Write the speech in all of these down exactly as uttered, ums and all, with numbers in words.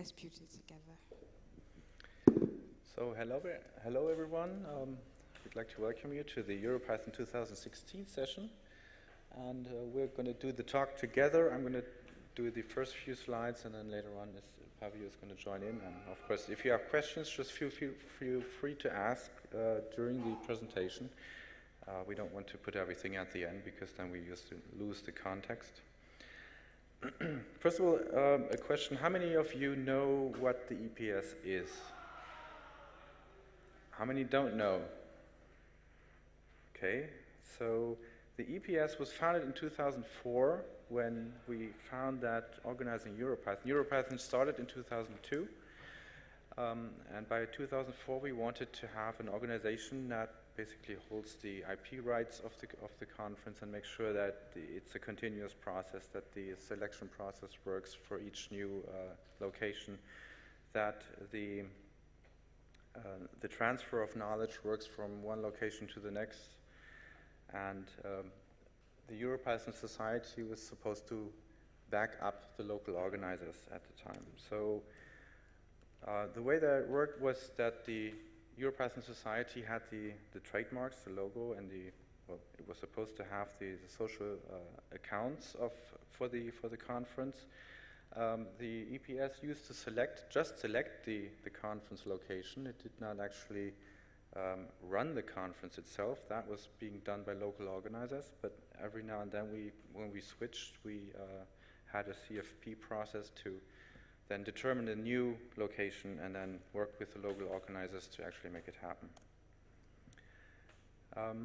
let's put it together. So hello, hello everyone. Um, we'd like to welcome you to the EuroPython twenty sixteen session. And uh, we're going to do the talk together. I'm going to do the first few slides, and then later on is, Fabio is going to join in. And of course, if you have questions, just feel, feel, feel free to ask uh, during the presentation. Uh, we don't want to put everything at the end, because then we just lose the context. First of all, um, a question. How many of you know what the E P S is? How many don't know? Okay, so the E P S was founded in two thousand four when we found that organizing EuroPython. EuroPython started in two thousand two, um, and by two thousand four we wanted to have an organization that basically holds the I P rights of the, of the conference and makes sure that the, it's a continuous process, that the selection process works for each new uh, location, that the, uh, the transfer of knowledge works from one location to the next. And um, the EuroPython Society was supposed to back up the local organizers at the time. So uh, the way that it worked was that the EuroPython Society had the, the trademarks, the logo, and the, well, it was supposed to have the, the social uh, accounts of, for, the, for the conference. Um, the E P S used to select, just select the, the conference location. It did not actually Um, run the conference itself. That was being done by local organizers, but every now and then we, when we switched, we uh, had a C F P process to then determine a new location and then work with the local organizers to actually make it happen. Um,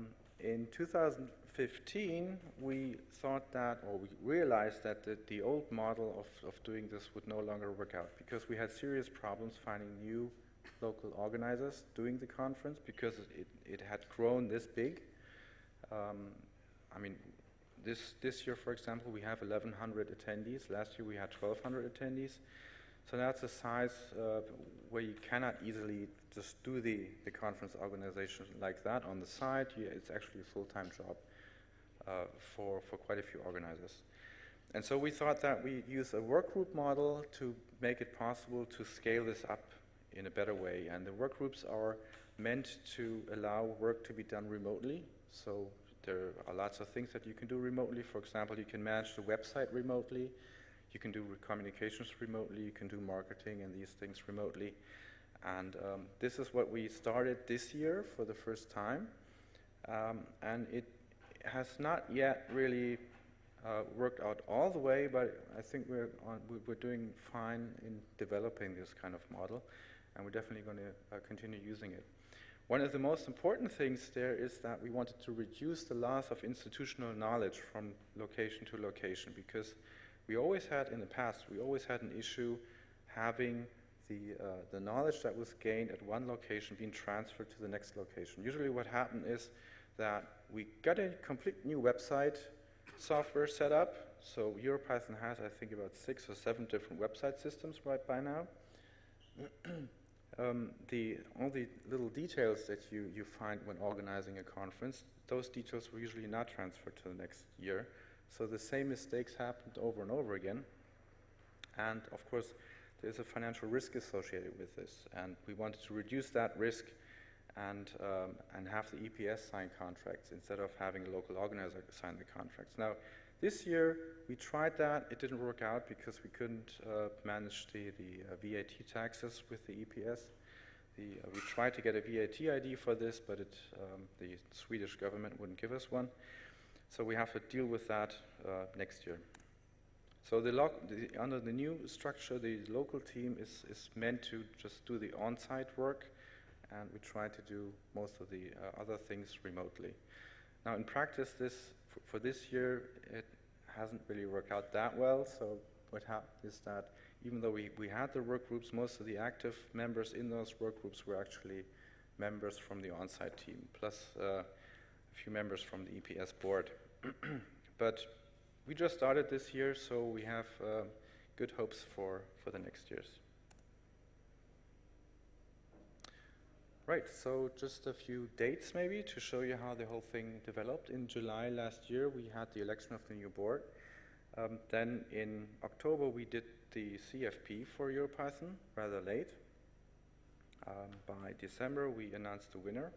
in two thousand fifteen, we thought that, or we realized that the, the old model of, of doing this would no longer work out, because we had serious problems finding new local organizers doing the conference, because it, it had grown this big. Um, I mean, this, this year, for example, we have eleven hundred attendees. Last year we had twelve hundred attendees. So that's a size uh, where you cannot easily just do the, the conference organization like that on the side. Yeah, it's actually a full-time job uh, for, for quite a few organizers. And so we thought that we'd use a workgroup model to make it possible to scale this up in a better way. And the work groups are meant to allow work to be done remotely. So there are lots of things that you can do remotely. For example, you can manage the website remotely. You can do communications remotely. You can do marketing and these things remotely. And um, this is what we started this year for the first time. Um, and it has not yet really Uh, worked out all the way, but I think we're, on, we're doing fine in developing this kind of model, and we're definitely going to uh, continue using it. One of the most important things there is that we wanted to reduce the loss of institutional knowledge from location to location, because we always had, in the past, we always had an issue having the, uh, the knowledge that was gained at one location being transferred to the next location. Usually what happened is that we got a complete new website software set up. So EuroPython has, I think, about six or seven different website systems right by now. um, the, all the little details that you, you find when organizing a conference, those details were usually not transferred to the next year. So the same mistakes happened over and over again. And of course, there's a financial risk associated with this. And we wanted to reduce that risk and um, and have the E P S sign contracts instead of having a local organizer sign the contracts. Now, this year we tried that. It didn't work out because we couldn't uh, manage the, the uh, V A T taxes with the E P S. The, uh, we tried to get a V A T I D for this, but it, um, the Swedish government wouldn't give us one. So we have to deal with that uh, next year. So the lo the, under the new structure, the local team is, is meant to just do the on-site work, and we try to do most of the uh, other things remotely. Now, in practice, this f for this year, it hasn't really worked out that well. So what happened is that even though we, we had the work groups, most of the active members in those work groups were actually members from the on-site team, plus uh, a few members from the E P S board. But we just started this year, so we have uh, good hopes for, for the next years. Right, so just a few dates maybe to show you how the whole thing developed. In July last year, we had the election of the new board. Um, then in October, we did the C F P for EuroPython rather late. Um, by December, we announced the winner,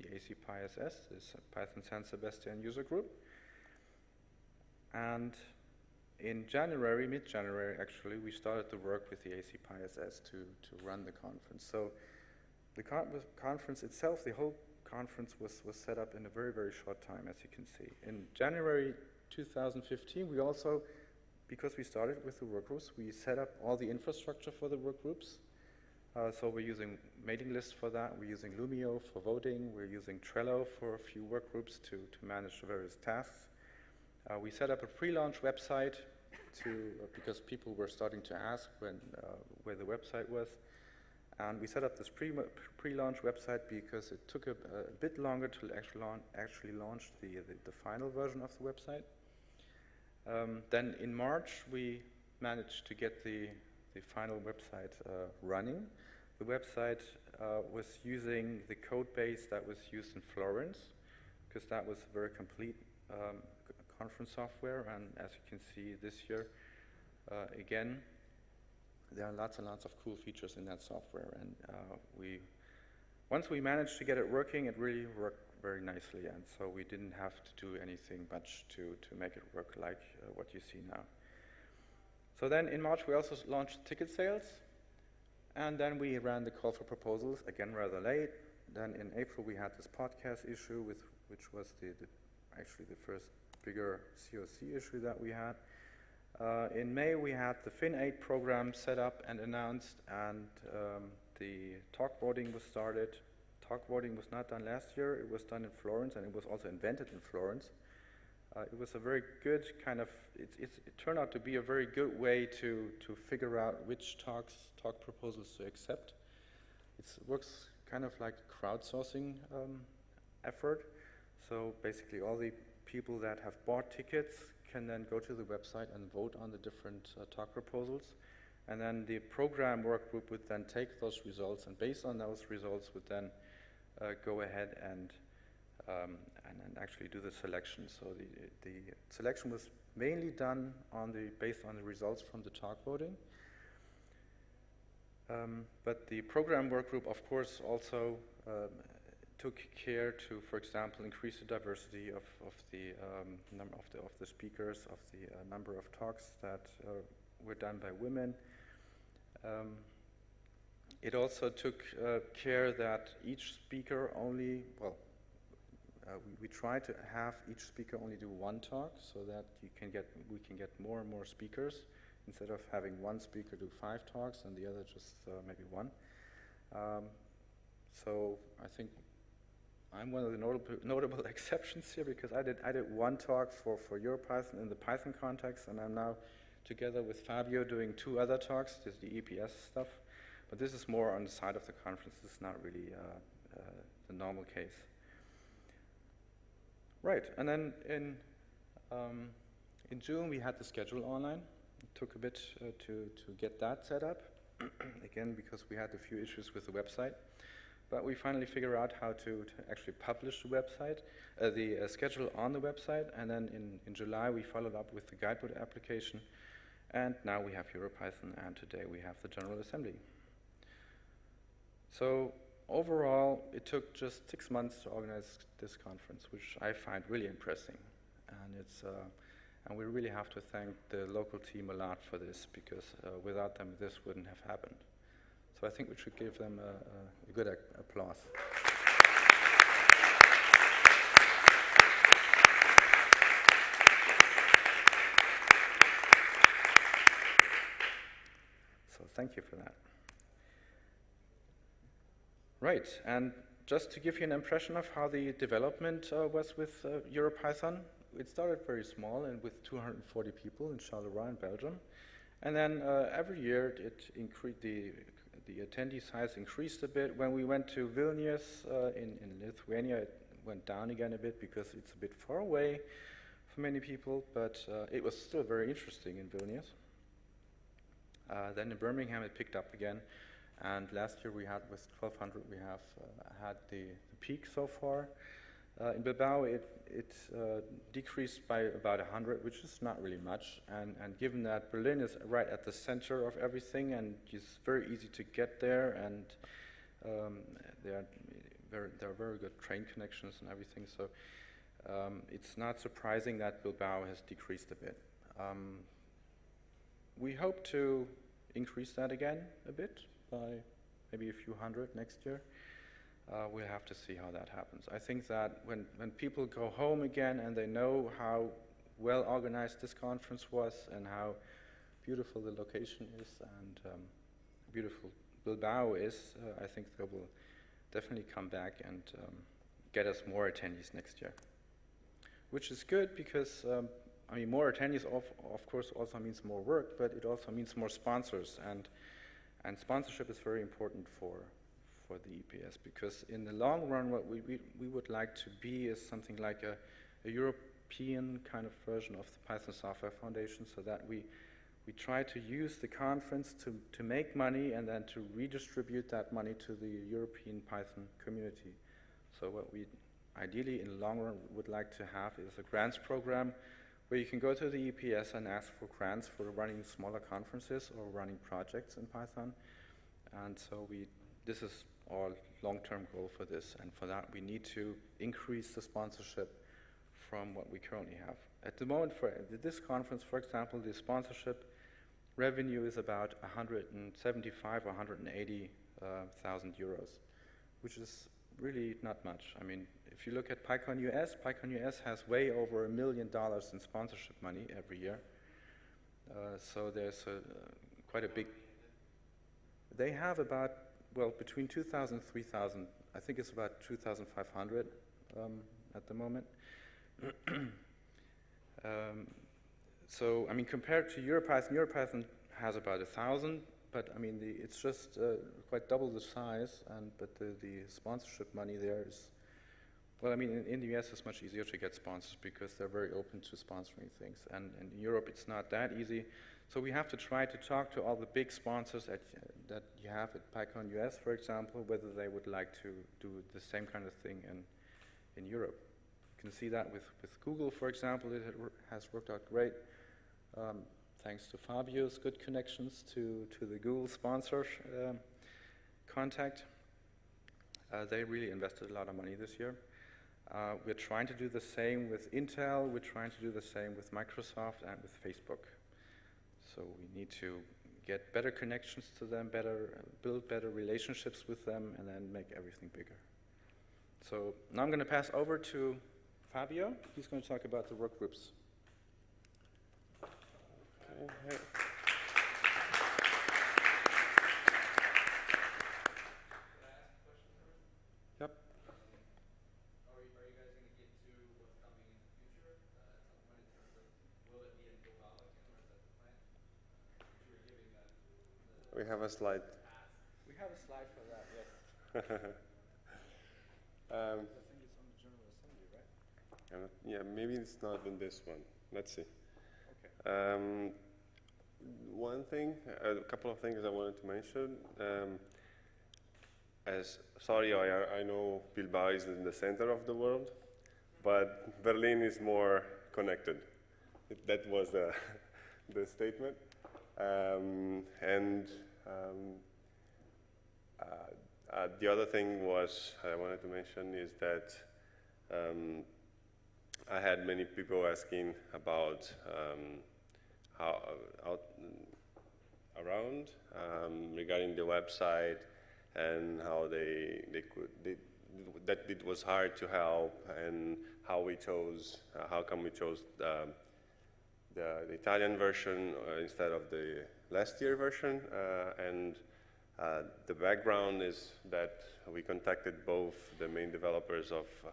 the A C P Y S S, this Python San Sebastian user group. And in January, mid-January actually, we started to work with the A C P Y S S to, to run the conference. So the con conference itself, the whole conference was, was set up in a very, very short time, as you can see. In January two thousand fifteen, we also, because we started with the workgroups, we set up all the infrastructure for the workgroups. Uh, so we're using mailing lists for that, we're using Lumio for voting, we're using Trello for a few workgroups to, to manage various tasks. Uh, we set up a pre-launch website to, uh, because people were starting to ask when, uh, where the website was. And we set up this pre, pre-launch website because it took a, a bit longer to actually launch, actually launch the, the, the final version of the website. Um, then in March, we managed to get the, the final website uh, running. The website uh, was using the code base that was used in Florence, because that was very complete. Um, conference software, and as you can see this year, uh, again, there are lots and lots of cool features in that software, and uh, we, once we managed to get it working, it really worked very nicely, and so we didn't have to do anything much to, to make it work like uh, what you see now. So then in March, we also launched ticket sales, and then we ran the call for proposals, again rather late. Then in April, we had this podcast issue, with, which was the, the actually the first bigger C O C issue that we had. Uh, in May, we had the FinAid program set up and announced, and um, the talk voting was started. Talk voting was not done last year. It was done in Florence, and it was also invented in Florence. Uh, it was a very good kind of, it, it, it turned out to be a very good way to, to figure out which talks, talk proposals to accept. It works kind of like a crowdsourcing um, effort. So basically all the people that have bought tickets can then go to the website and vote on the different uh, talk proposals. And then the program work group would then take those results, and based on those results would then uh, go ahead and, um, and, and actually do the selection. So the, the selection was mainly done on the, based on the results from the talk voting. Um, but the program work group, of course, also um, took care to, for example, increase the diversity of, of the um, number of the of the speakers, of the uh, number of talks that uh, were done by women. Um, it also took uh, care that each speaker only, well, uh, we, we try to have each speaker only do one talk, so that you can get we can get more and more speakers instead of having one speaker do five talks and the other just uh, maybe one. Um, so I think I'm one of the notable, notable exceptions here, because I did, I did one talk for, for EuroPython in the Python context, and I'm now together with Fabio doing two other talks. There's the E P S stuff, but this is more on the side of the conference. This is not really uh, uh, the normal case. Right, and then in, um, in June, we had the schedule online. It took a bit uh, to, to get that set up, again, because we had a few issues with the website. But we finally figure out how to, to actually publish the website, uh, the uh, schedule on the website, and then in, in July we followed up with the guidebook application, and now we have EuroPython, and today we have the General Assembly. So overall, it took just six months to organize this conference, which I find really impressive, and it's uh, and we really have to thank the local team a lot for this, because uh, without them this wouldn't have happened. So I think we should give them a, a good applause. So thank you for that. Right, and just to give you an impression of how the development uh, was with uh, EuroPython, it started very small and with two hundred forty people in Charleroi in Belgium. And then uh, every year it increased, the The attendee size increased a bit. When we went to Vilnius uh, in, in Lithuania, it went down again a bit because it's a bit far away for many people, but uh, it was still very interesting in Vilnius. Uh, then in Birmingham, it picked up again, and last year we had with twelve hundred, we have uh, had the, the peak so far. Uh, in Bilbao, it, it uh, decreased by about one hundred, which is not really much. And, and given that Berlin is right at the center of everything, and it's very easy to get there, and um, there are very, there are very good train connections and everything, so um, it's not surprising that Bilbao has decreased a bit. Um, we hope to increase that again a bit by maybe a few hundred next year. Uh, we'll have to see how that happens. I think that when, when people go home again and they know how well organized this conference was and how beautiful the location is and um, beautiful Bilbao is, uh, I think they will definitely come back and um, get us more attendees next year. Which is good because, um, I mean, more attendees of, of course also means more work, but it also means more sponsors, and, and sponsorship is very important for for the E P S, because in the long run what we, we, we would like to be is something like a, a European kind of version of the Python Software Foundation, so that we, we try to use the conference to, to make money and then to redistribute that money to the European Python community. So what we ideally in the long run would like to have is a grants program where you can go to the E P S and ask for grants for running smaller conferences or running projects in Python. And so we, this is our long-term goal for this, and for that we need to increase the sponsorship from what we currently have. At the moment for this conference, for example, the sponsorship revenue is about one hundred seventy-five or one hundred eighty uh, thousand euros, which is really not much. I mean, if you look at PyCon U S, PyCon U S has way over a million dollars in sponsorship money every year. Uh, so there's a, uh, quite a big, they have about, well, between two thousand and three thousand, I think it's about two thousand five hundred um, at the moment. um, so, I mean, compared to EuroPython, EuroPython has about a thousand, but I mean, the, it's just uh, quite double the size, and but the, the sponsorship money there is, well, I mean, in, in the U S it's much easier to get sponsors because they're very open to sponsoring things, and, and in Europe it's not that easy. So we have to try to talk to all the big sponsors at, uh, that you have at PyCon U S, for example, whether they would like to do the same kind of thing in, in Europe. You can see that with, with Google, for example, it has worked out great, um, thanks to Fabio's good connections to, to the Google sponsor uh, contact. Uh, they really invested a lot of money this year. Uh, we're trying to do the same with Intel, we're trying to do the same with Microsoft and with Facebook. So we need to get better connections to them, better build better relationships with them, and then make everything bigger. So now I'm going to pass over to Fabio. He's going to talk about the work groups. Okay. Yep. Are you guys going to get to what's coming in the future? Will it be in Bilbao again, or is that the plan? We have a slide. We have a slide for that, yes. um, I think it's on the General Assembly, right? Uh, yeah, maybe it's not in this one. Let's see. Okay. Um, one thing, uh, a couple of things I wanted to mention. Um, as sorry, I, I know Bilbao is in the center of the world, but Berlin is more connected. It, that was the the statement, um, and um, uh, uh, the other thing was I wanted to mention is that. Um, I had many people asking about um, how out, around um, regarding the website and how they they could they, that it was hard to help and how we chose uh, how come we chose the, the, the Italian version instead of the last year version uh, and uh, the background is that we contacted both the main developers of. Uh,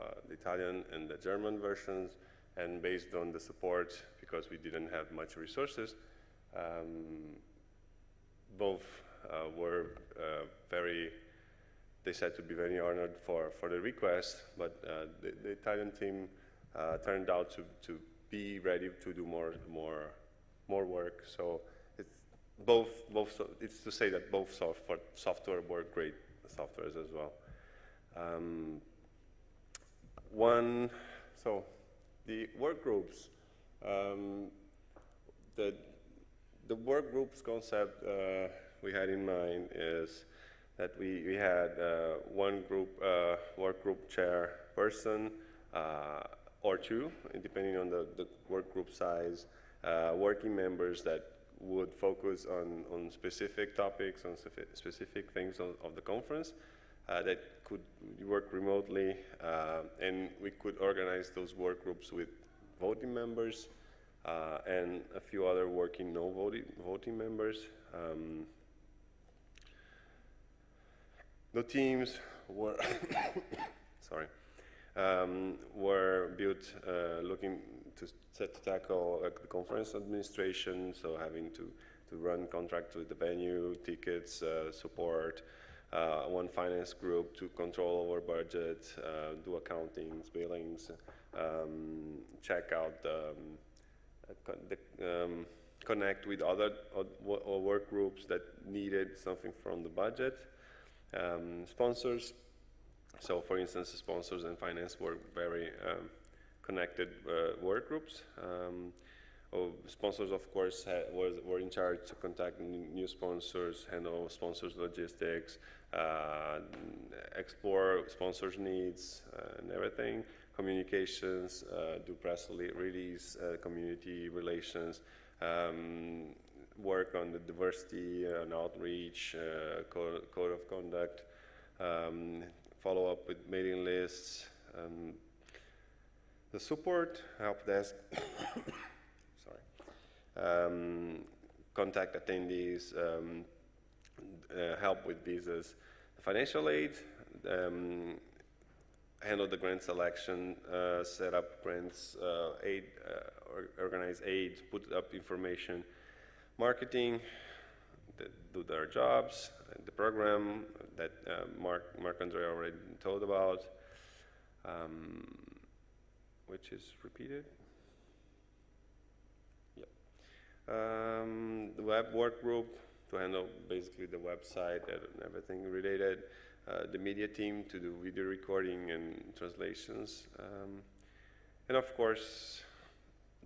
Uh, the Italian and the German versions, and based on the support, because we didn't have much resources, um, both uh, were uh, very, they said to be very honored for, for the request, but uh, the, the Italian team uh, turned out to, to be ready to do more, more, more work, so it's both, both so it's to say that both software, software were great softwares as well. Um, One, so the work groups, um, the the work groups concept uh, we had in mind is that we we had uh, one group uh, work group chair person uh, or two, depending on the, the work group size, uh, working members that would focus on on specific topics, on specific things of, of the conference. Uh, that could work remotely, uh, and we could organize those work groups with voting members uh, and a few other working no voting voting members. Um, the teams were sorry um, were built uh, looking to set to tackle uh, the conference administration, so having to to run contracts with the venue, tickets, uh, support. Uh, one finance group to control our budget, uh, do accountings, billings, um, check out, um, con the, um, connect with other uh, work groups that needed something from the budget. Um, sponsors, so for instance, sponsors and finance were very um, connected uh, work groups. Um, Oh, sponsors, of course, had, was, were in charge to contact new sponsors, handle sponsors' logistics, uh, explore sponsors' needs uh, and everything, communications, uh, do press release, uh, community relations, um, work on the diversity and outreach, uh, code, code of conduct, um, follow up with mailing lists, um, the support, help desk. Um, contact attendees, um, uh, help with visas, financial aid, um, handle the grant selection, uh, set up grants, uh, aid, uh, organize aid, put up information, marketing, do their jobs, the program that uh, Marc, Marc-André already told about, um, which is repeated. Um, the web work group to handle basically the website and everything related, uh, the media team to do video recording and translations, um, and of course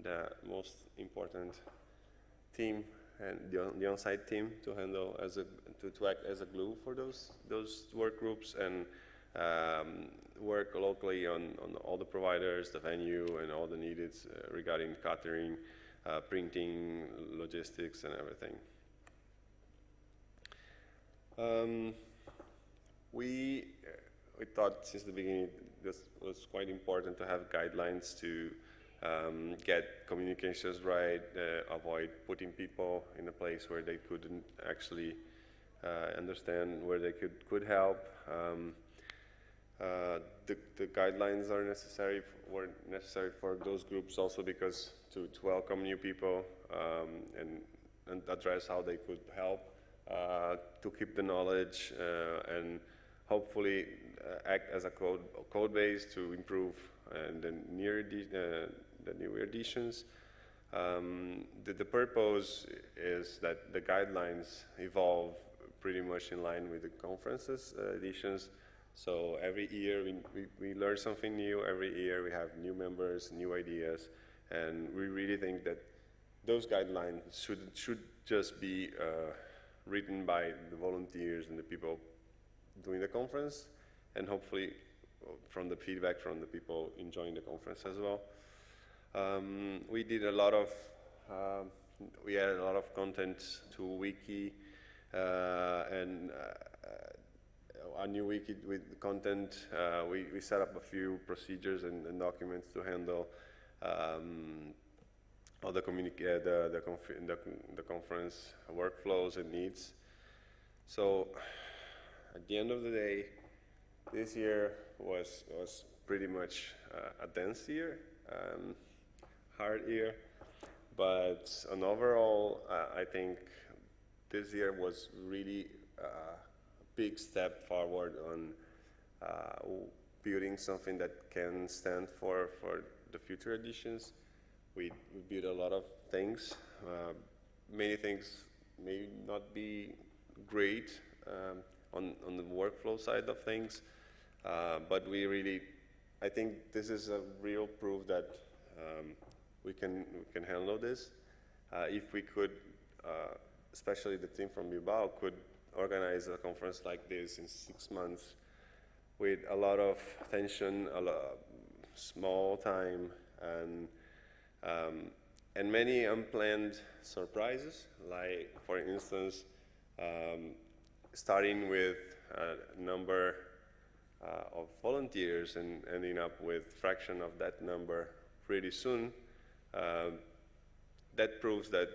the most important team and the, the on-site team to handle as a to, to act as a glue for those those work groups and um, work locally on, on all the providers, the venue, and all the needed uh, regarding catering. Uh, printing, logistics, and everything. Um, we we thought since the beginning this was quite important to have guidelines to um, get communications right, uh, avoid putting people in a place where they couldn't actually uh, understand, where they could could help. Um, Uh, the, the guidelines are necessary were necessary for those groups also because to, to welcome new people um, and, and address how they could help, uh, to keep the knowledge uh, and hopefully uh, act as a code code base to improve uh, the near uh, the new additions. Um, the, the purpose is that the guidelines evolve pretty much in line with the conferences uh, editions. So every year we, we, we learn something new, every year we have new members, new ideas, and we really think that those guidelines should, should just be uh, written by the volunteers and the people doing the conference, and hopefully from the feedback from the people enjoying the conference as well. Um, we did a lot of, um, we added a lot of content to Wiki, uh, and uh, our new wiki with content, uh, we, we set up a few procedures and, and documents to handle um, all the, communi uh, the, the, conf the, the conference workflows and needs. So at the end of the day, this year was, was pretty much uh, a dense year, um, hard year, but on overall, uh, I think this year was really uh, big step forward on uh, building something that can stand for for the future editions. We, we built a lot of things. Uh, many things may not be great um, on on the workflow side of things, uh, but we really I think this is a real proof that um, we can we can handle this. Uh, if we could, uh, especially the team from Bilbao could organize a conference like this in six months with a lot of attention, a lot, small time, and um, and many unplanned surprises, like, for instance, um, starting with a number uh, of volunteers and ending up with a fraction of that number pretty soon. Uh, that proves that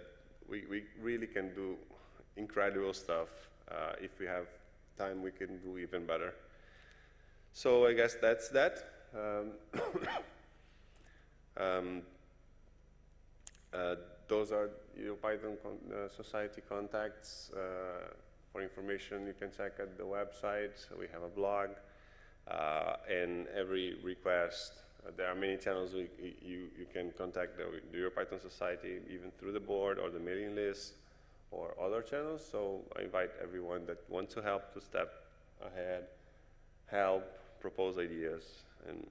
we, we really can do incredible stuff. Uh, if we have time, we can do even better. So I guess that's that. Um, um, uh, those are EuroPython con uh, Society contacts. Uh, for information, you can check at the website. So we have a blog, uh, and every request, uh, there are many channels we, you, you can contact the, the EuroPython Society, even through the board or the mailing list or other channels. So I invite everyone that wants to help to step ahead, help, propose ideas, and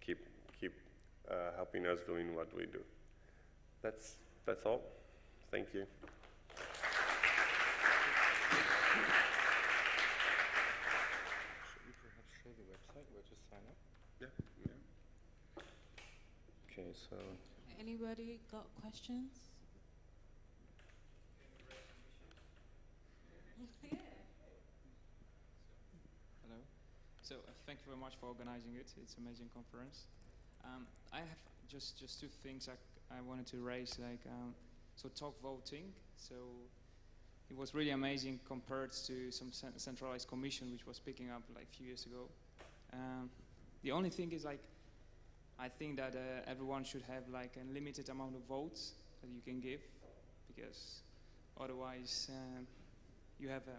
keep keep uh, helping us doing what we do. That's that's all. Thank you. Should we perhaps show the website where to sign up? Yeah. Yeah. Okay. So. Anybody got questions? So uh, thank you very much for organizing it. It's an amazing conference. Um, I have just just two things I, I wanted to raise. Like um, so, talk voting. So it was really amazing compared to some centralized commission, which was picking up like a few years ago. Um, the only thing is like I think that uh, everyone should have like a limited amount of votes that you can give, because otherwise um, you have a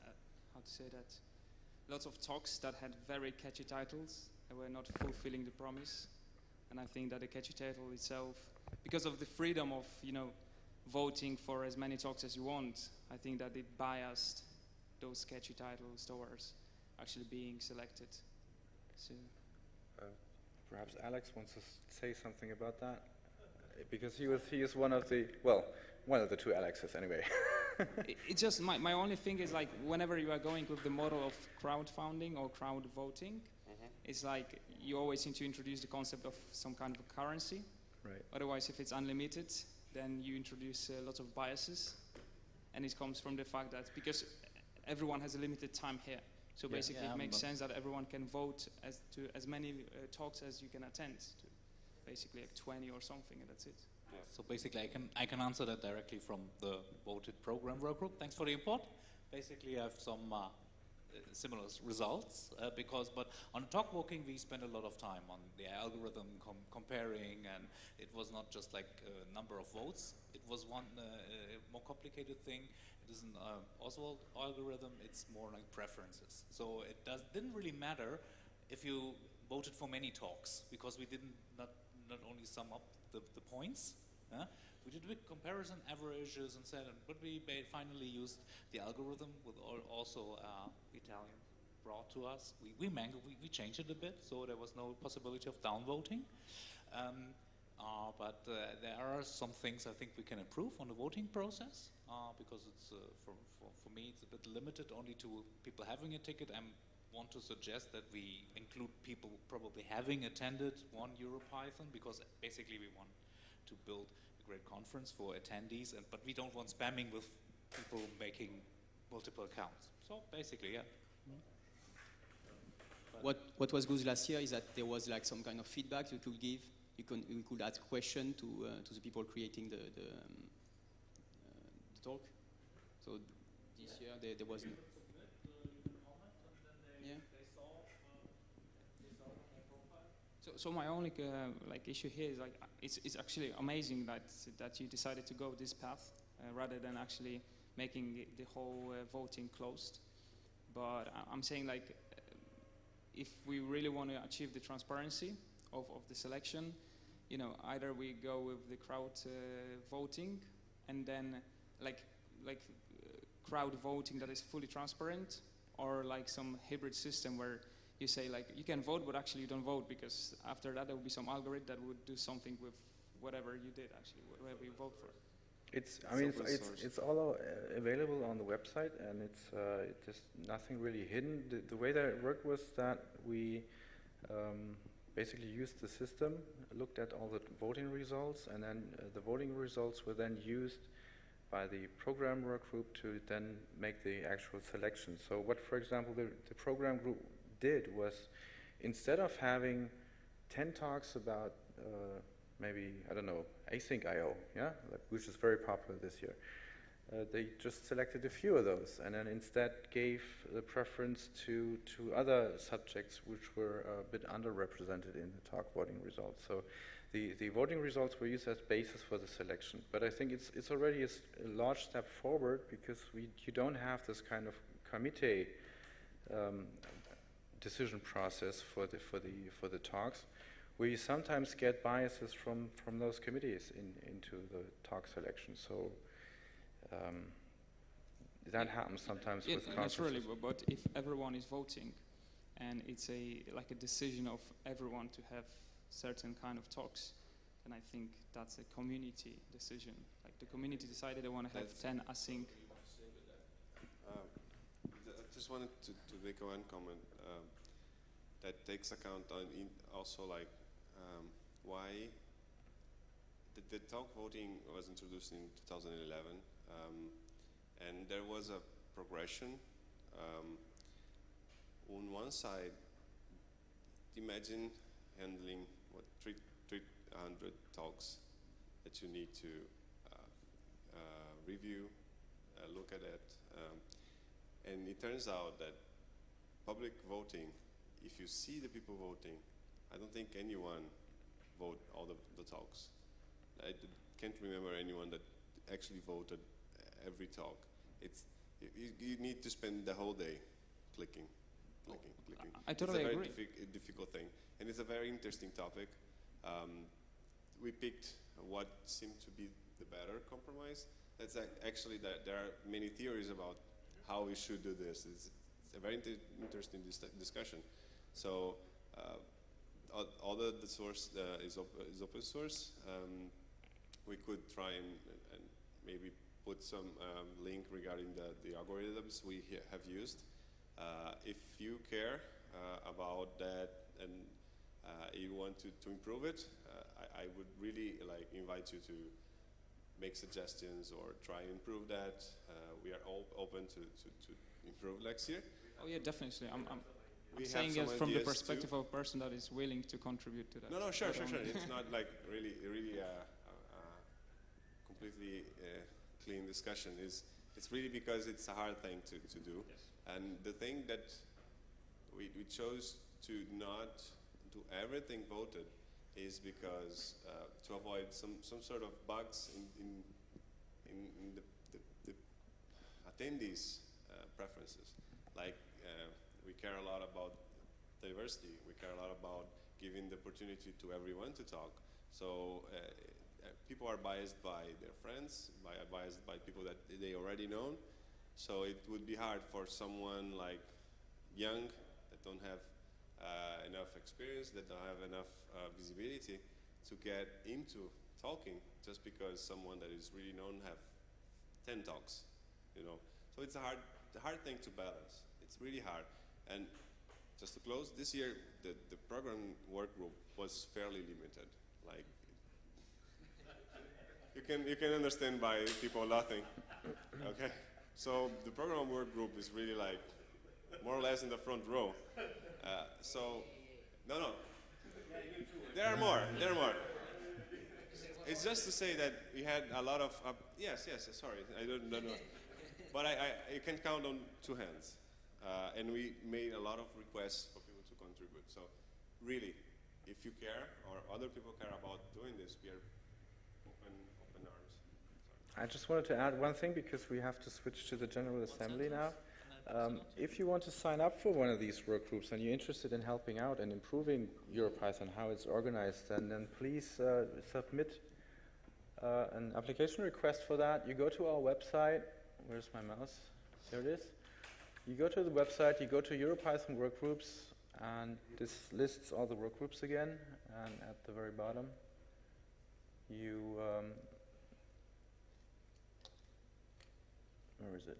uh, how to say that. Lots of talks that had very catchy titles that were not fulfilling the promise, and I think that the catchy title itself, because of the freedom of you know voting for as many talks as you want, I think that it biased those catchy titles towards actually being selected. So uh, perhaps Alex wants to say something about that, because he was he is one of the well one of the two Alexes anyway. it, it's just my, my only thing is like whenever you are going with the model of crowdfunding or crowd voting, mm-hmm. it's like you always seem to introduce the concept of some kind of a currency. Right. Otherwise, if it's unlimited, then you introduce uh, lots of biases, and it comes from the fact that because everyone has a limited time here, so yeah, basically yeah, it makes sense that everyone can vote as to as many uh, talks as you can attend to, basically like twenty or something, and that's it. So basically, I can I can answer that directly from the voted program workgroup. Thanks for the input. Basically, I have some uh, similar results uh, because, but on talk voting, we spent a lot of time on the algorithm com comparing, and it was not just like a number of votes. It was one uh, more complicated thing. It isn't uh, Oswald algorithm. It's more like preferences. So it does didn't really matter if you voted for many talks because we didn't not not only sum up the, the points. Uh, we did big comparison averages and said, but we finally used the algorithm with all also uh, Italian brought to us. We we, mangled, we we changed it a bit, so there was no possibility of downvoting. Um, uh, but uh, there are some things I think we can improve on the voting process uh, because it's uh, for, for for me it's a bit limited only to people having a ticket. I want to suggest that we include people probably having attended one EuroPython because basically we want to build a great conference for attendees, and but we don't want spamming with people making multiple accounts. So basically, yeah. Mm-hmm. What what was good last year is that there was like some kind of feedback you could give. You can you could ask question to uh, to the people creating the the, um, uh, the talk. So this yeah. year there, there wasn't. So my only uh, like issue here is like it's it's actually amazing that that you decided to go this path uh, rather than actually making the whole uh, voting closed. But I'm saying like if we really want to achieve the transparency of of the selection, you know, either we go with the crowd uh, voting and then like like crowd voting that is fully transparent, or like some hybrid system where you say like you can vote, but actually you don't vote, because after that there will be some algorithm that would do something with whatever you did, actually, whatever you vote for. It's, I mean, it's, it's, it's all uh, available on the website, and it's uh, there's nothing really hidden. The, the way that it worked was that we um, basically used the system, looked at all the voting results, and then uh, the voting results were then used by the program work group to then make the actual selection. So what, for example, the, the program group did was, instead of having ten talks about uh, maybe, I don't know, async I O, yeah, like, which is very popular this year. Uh, they just selected a few of those, and then instead gave the preference to, to other subjects which were a bit underrepresented in the talk voting results. So the, the voting results were used as basis for the selection. But I think it's, it's already a, a large step forward, because we, you don't have this kind of committee um, decision process for the, for the, for the talks. We sometimes get biases from, from those committees in, into the talk selection. So um, that happens sometimes it, with conferences. Naturally, but if everyone is voting and it's a like a decision of everyone to have certain kind of talks, then I think that's a community decision. Like the community decided they want to have ten async. Uh, I just wanted to, to make one comment um, that takes account on in also like Um, why the, the talk voting was introduced in two thousand eleven, um, and there was a progression. Um, on one side, imagine handling what three hundred talks that you need to uh, uh, review, uh, look at it, um, and it turns out that public voting, if you see the people voting, I don't think anyone voted all the, the talks. I d can't remember anyone that actually voted every talk. It's you, you need to spend the whole day clicking, clicking, oh, clicking. I, I totally agree. It's a very diffi difficult thing, and it's a very interesting topic. Um, we picked what seemed to be the better compromise. That's ac actually that there are many theories about how we should do this. It's, it's a very inter interesting dis discussion. So. Uh, All the, the source uh, is, op is open source. Um, we could try and, and maybe put some um, link regarding the, the algorithms we ha have used. Uh, if you care uh, about that and uh, you want to, to improve it, uh, I, I would really like invite you to make suggestions or try and improve that. Uh, we are all open to, to, to improve next year. Oh yeah, definitely. I'm, I'm I'm saying it from the perspective too. of a person that is willing to contribute to that. No, no, sure, sure, sure. It's not like really, really uh, uh, completely uh, clean discussion. It's, it's really because it's a hard thing to, to do. Yes. And the thing that we, we chose to not do everything voted is because uh, to avoid some, some sort of bugs in, in, in, in the, the, the attendees' uh, preferences. Like. Uh, We care a lot about diversity. We care a lot about giving the opportunity to everyone to talk. So uh, uh, people are biased by their friends, by, uh, biased by people that they already know. So it would be hard for someone like young that don't have uh, enough experience, that don't have enough uh, visibility to get into talking just because someone that is really known have ten talks, you know. So it's a hard, hard thing to balance. It's really hard. And just to close, this year the, the program work group was fairly limited. Like you can you can understand by people laughing. Okay, so the program work group is really like more or less in the front row. Uh, so no no, there are more. There are more. It's just to say that we had a lot of uh, yes yes. Sorry, I don't, don't know, but I, I I can count on two hands. Uh, and we made a lot of requests for people to contribute. So really, if you care or other people care about doing this, we are open, open arms. Sorry. I just wanted to add one thing, because we have to switch to the General Assembly now. Um, if you want to sign up for one of these work groups and you're interested in helping out and improving EuroPython, how it's organized, then, then please uh, submit uh, an application request for that. You go to our website. Where's my mouse? There it is. You go to the website, you go to EuroPython workgroups, And this lists all the workgroups again, and at the very bottom you, um, where is it?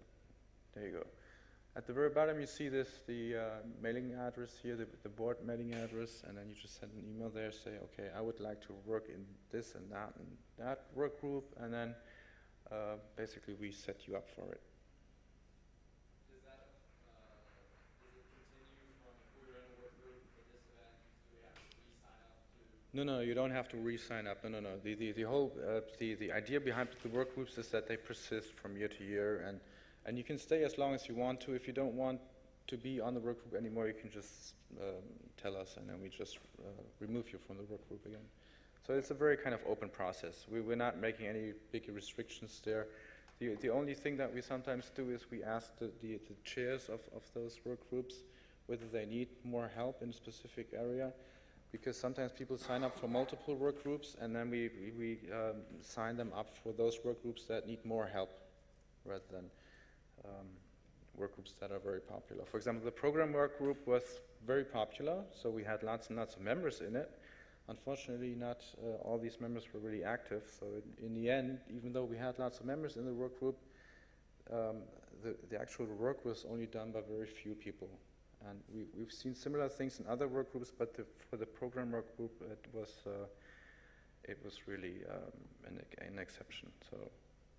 There you go. At the very bottom you see this, the uh, mailing address here, the, the board mailing address, and then you just send an email there, say, okay, I would like to work in this and that and that workgroup, and then uh, basically we set you up for it. No, no, you don't have to re-sign up. No, no, no. The, the, the whole uh, the, the idea behind the work groups is that they persist from year to year, and, and you can stay as long as you want to. If you don't want to be on the work group anymore, you can just um, tell us, and then we just uh, remove you from the work group again. So it's a very kind of open process. We, we're not making any big restrictions there. The, the only thing that we sometimes do is we ask the, the, the chairs of, of those work groups whether they need more help in a specific area, because sometimes people sign up for multiple work groups, and then we, we, we um, sign them up for those work groups that need more help rather than um, work groups that are very popular. For example, the program work group was very popular, so we had lots and lots of members in it. Unfortunately, not uh, all these members were really active, so in, in the end, even though we had lots of members in the work group, um, the, the actual work was only done by very few people. And we, we've seen similar things in other work groups, but the, for the program work group, it was uh, it was really um, an, an exception. So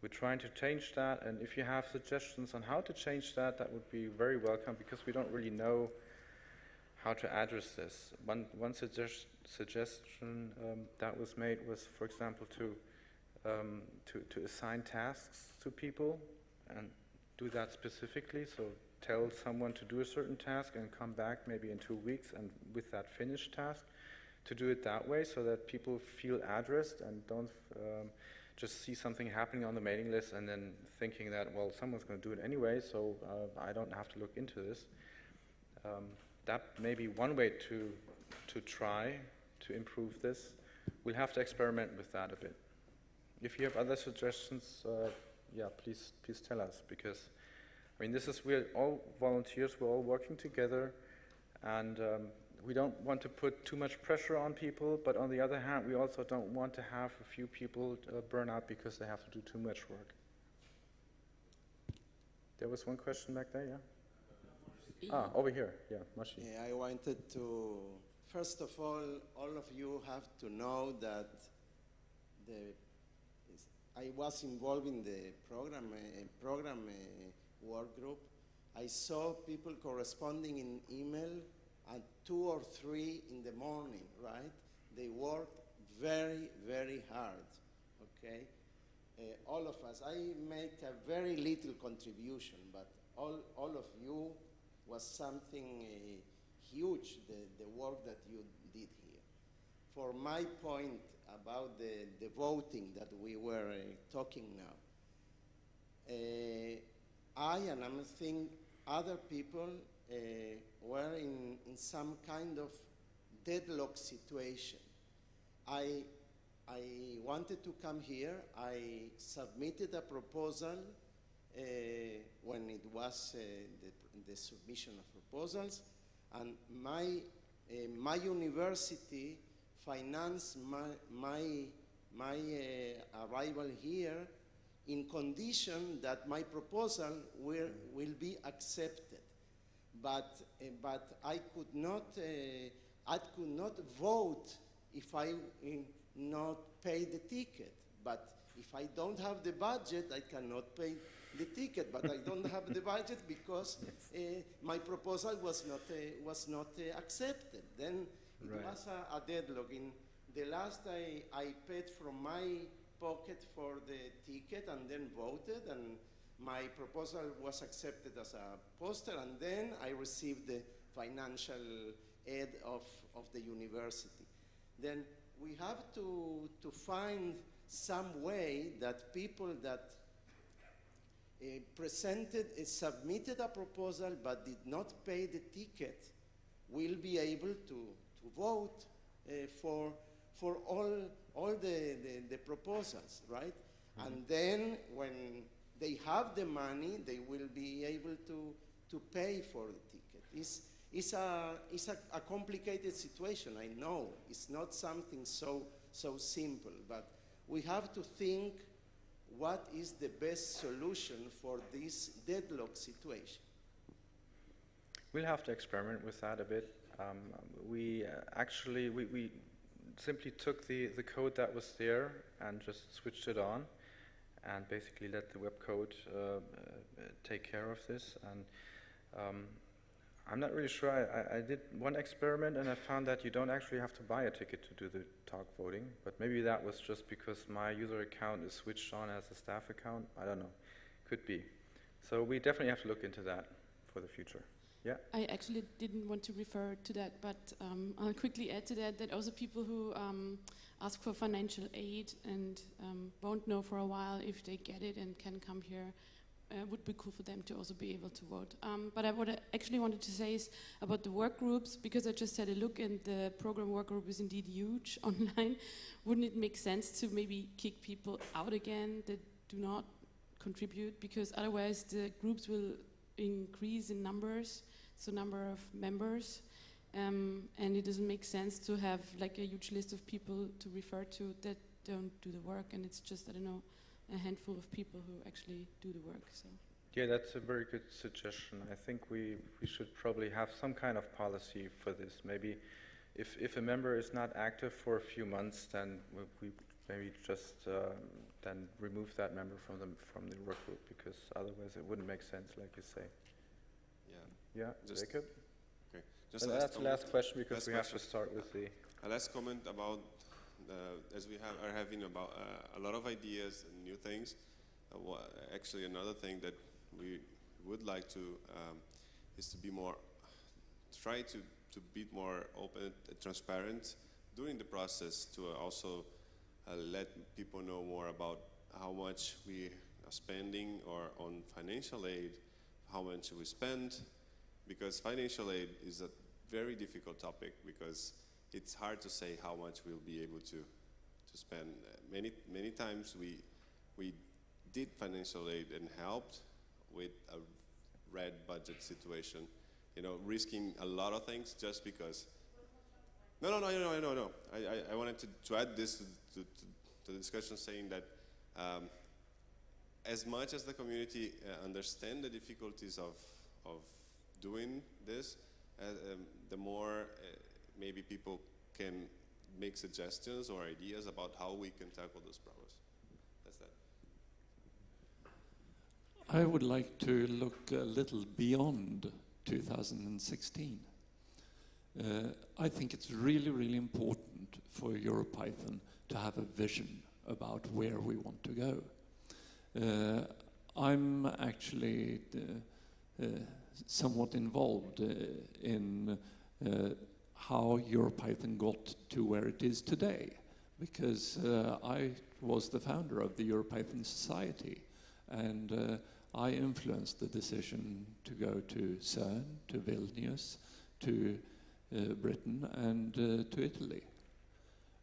we're trying to change that, and if you have suggestions on how to change that, that would be very welcome, because we don't really know how to address this. One one suggest, suggestion um, that was made was, for example, to um, to to assign tasks to people and do that specifically. So tell someone to do a certain task and come back maybe in two weeks and with that finished task, to do it that way so that people feel addressed and don't um, just see something happening on the mailing list and then thinking that, well, someone's going to do it anyway, so uh, I don't have to look into this. Um, that may be one way to, to try to improve this. We'll have to experiment with that a bit. If you have other suggestions, uh, yeah, please, please tell us, because I mean, this is, we're all volunteers, we're all working together, and um, we don't want to put too much pressure on people, but on the other hand, we also don't want to have a few people uh, burn out because they have to do too much work. There was one question back there, yeah? Ah, over here, yeah, Mashi. Yeah, I wanted to, first of all, all of you have to know that the, I was involved in the program, uh, program uh, work group. I saw people corresponding in email at two or three in the morning, right? They worked very, very hard, okay? Uh, all of us, I make a very little contribution, but all, all of you was something uh, huge, the, the work that you did here. For my point about the, the voting that we were uh, talking now, uh, I and I think other people uh, were in, in some kind of deadlock situation. I, I wanted to come here. I submitted a proposal uh, when it was uh, the, the submission of proposals, and my, uh, my university financed my, my, my uh, arrival here in condition that my proposal will, will be accepted. But, uh, but I, could not, uh, I could not vote if I uh, not pay the ticket. But if I don't have the budget, I cannot pay the ticket. But I don't have the budget because uh, my proposal was not, uh, was not uh, accepted. Then it right. was a, a deadlock. In the last I, I paid from my pocket for the ticket and then voted, and my proposal was accepted as a poster, and then I received the financial aid of, of the university. Then we have to, to find some way that people that uh, presented, uh, submitted a proposal but did not pay the ticket will be able to, to vote uh, for, for all all the, the, the proposals, right? Mm-hmm. And then when they have the money, they will be able to, to pay for the ticket. It's, It's a, it's a, a complicated situation, I know. It's not something so, so simple, but we have to think what is the best solution for this deadlock situation. We'll have to experiment with that a bit. Um, we uh, actually, we, we simply took the, the code that was there and just switched it on and basically let the web code uh, uh, take care of this. And um, I'm not really sure. I, I did one experiment and I found that you don't actually have to buy a ticket to do the talk voting, but maybe that was just because my user account is switched on as a staff account. I don't know. Could be. So we definitely have to look into that for the future. Yeah. I actually didn't want to refer to that, but um, I'll quickly add to that that also people who um, ask for financial aid and um, won't know for a while if they get it and can come here, uh, would be cool for them to also be able to vote. Um, but I what I actually wanted to say is about the work groups, because I just had a look and the program work group is indeed huge online. Wouldn't it make sense to maybe kick people out again that do not contribute, because otherwise the groups will increase in numbers, so number of members, um, and it doesn't make sense to have like a huge list of people to refer to that don't do the work, and it's just, I don't know, a handful of people who actually do the work. So yeah, that's a very good suggestion. I think we, we should probably have some kind of policy for this. Maybe if, if a member is not active for a few months, then we, we maybe just uh, then remove that member from the, from the work group, because otherwise it wouldn't make sense, like you say. Yeah. Yeah, Jacob? Okay. Just last that's the last question, because last we question. have to start with the... A last comment about, the, as we have, are having about uh, a lot of ideas and new things. Uh, actually, another thing that we would like to um, is to be more, try to, to be more open and transparent during the process, to also Uh, let people know more about how much we are spending or on financial aid, how much we spend, because financial aid is a very difficult topic, because it's hard to say how much we'll be able to to spend. Uh, many many times we we did financial aid and helped with a red budget situation, you know, risking a lot of things just because. No, no, no, no, no, no. I, I wanted to, to add this to, to, to the discussion, saying that um, as much as the community uh, understand the difficulties of, of doing this, uh, um, the more uh, maybe people can make suggestions or ideas about how we can tackle those problems. That's that. I would like to look a little beyond two thousand sixteen. Uh, I think it's really, really important for EuroPython to have a vision about where we want to go. Uh, I'm actually uh, uh, somewhat involved uh, in uh, how EuroPython got to where it is today, because uh, I was the founder of the EuroPython Society, and uh, I influenced the decision to go to CERN, to Vilnius, to Uh, Britain and uh, to Italy.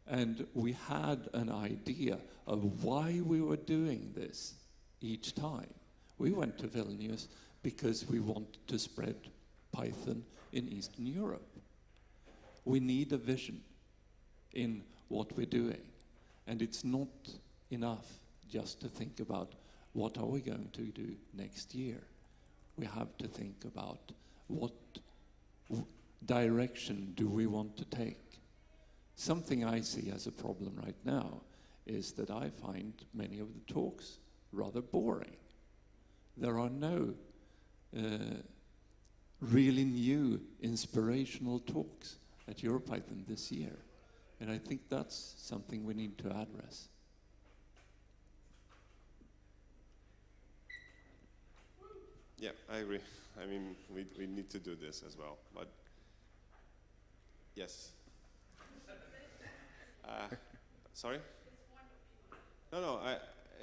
And we had an idea of why we were doing this each time. We went to Vilnius because we wanted to spread Python in Eastern Europe. We need a vision in what we're doing. And it's not enough just to think about what are we going to do next year. We have to think about what direction do we want to take. Something I see as a problem right now is that I find many of the talks rather boring. There are no uh, really new inspirational talks at EuroPython this year, and I think that's something we need to address. Yeah, I agree. I mean, we, we need to do this as well, but yes. Uh, sorry? No, no, I,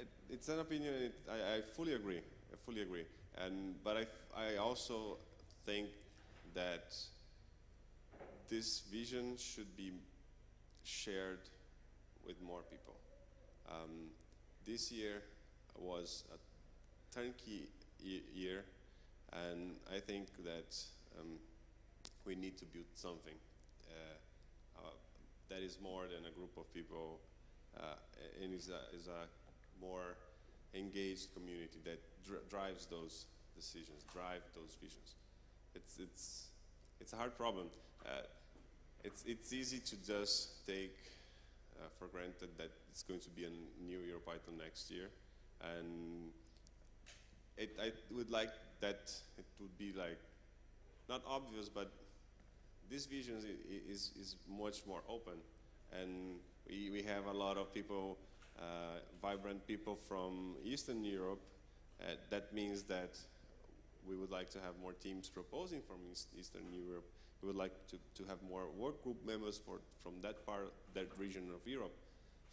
it, it's an opinion. It, I, I fully agree. I fully agree. And, but I, I also think that this vision should be shared with more people. Um, this year was a turnkey e- year, and I think that um, we need to build something uh, uh, that is more than a group of people uh, and is a, is a more engaged community that dr drives those decisions, drive those visions. It's, it's, it's a hard problem. Uh, it's, it's easy to just take uh, for granted that it's going to be a new EuroPython next year. And it, I would like that it would be like, not obvious, but this vision is, is, is much more open. And we, we have a lot of people, uh, vibrant people from Eastern Europe. Uh, that means that we would like to have more teams proposing from East, Eastern Europe. We would like to, to have more work group members for, from that part, that region of Europe.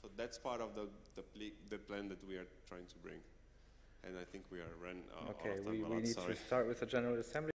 So that's part of the, the, pl the plan that we are trying to bring. And I think we are run uh, okay, out of time. We, we need Sorry. to start with the General Assembly.